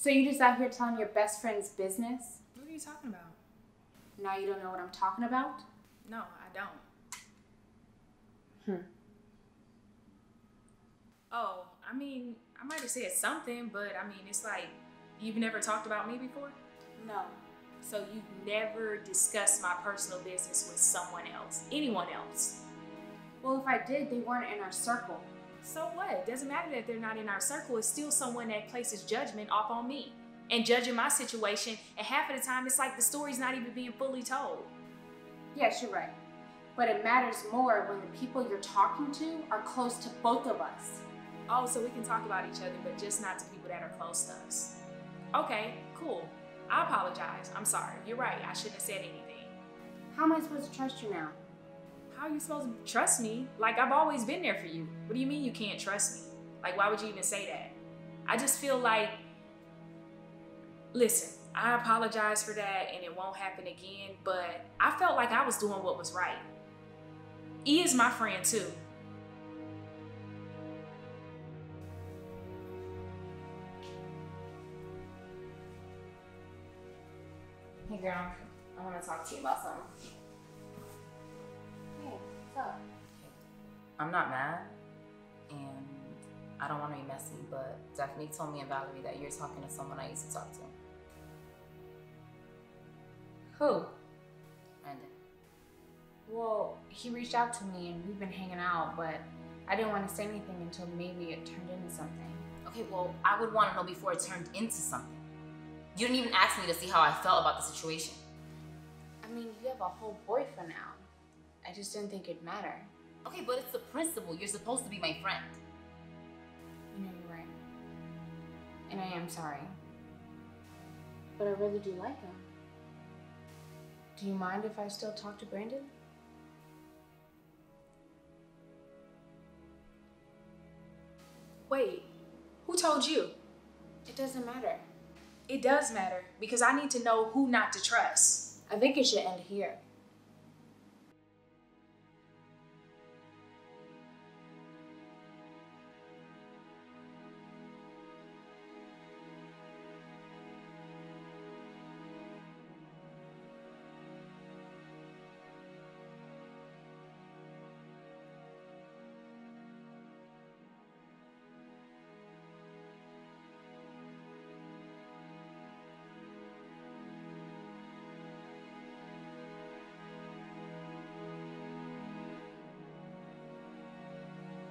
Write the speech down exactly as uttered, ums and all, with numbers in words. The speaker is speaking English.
So you just out here telling your best friend's business? What are you talking about? Now you don't know what I'm talking about? No, I don't. Hmm. Oh, I mean, I might have said something, but I mean, it's like, you've never talked about me before? No. So you've never discussed my personal business with someone else, anyone else? Well, if I did, they weren't in our circle. So what? Doesn't matter that they're not in our circle. It's still someone that places judgment off on me and judging my situation. And half of the time, it's like the story's not even being fully told. Yes, you're right. But it matters more when the people you're talking to are close to both of us. Oh, so we can talk about each other, but just not to people that are close to us. Okay, cool. I apologize. I'm sorry. You're right. I shouldn't have said anything. How am I supposed to trust you now? How are you supposed to trust me? Like, I've always been there for you. What do you mean you can't trust me? Like, why would you even say that? I just feel like, listen, I apologize for that and it won't happen again, but I felt like I was doing what was right. E is my friend too. Hey girl, I want to talk to you about something. Hey, what's up? I'm not mad, and I don't want to be messy, but Daphne told me and Valerie that you're talking to someone I used to talk to. Who? Brandon. Well, he reached out to me and we've been hanging out, but I didn't want to say anything until maybe it turned into something. Okay, well, I would want to know before it turned into something. You didn't even ask me to see how I felt about the situation. I mean, you have a whole boyfriend now. I just didn't think it'd matter. Okay, but it's the principle. You're supposed to be my friend. You know, you're right. And I am sorry. But I really do like him. Do you mind if I still talk to Brandon? Wait, who told you? It doesn't matter. It does matter, because I need to know who not to trust. I think it should end here.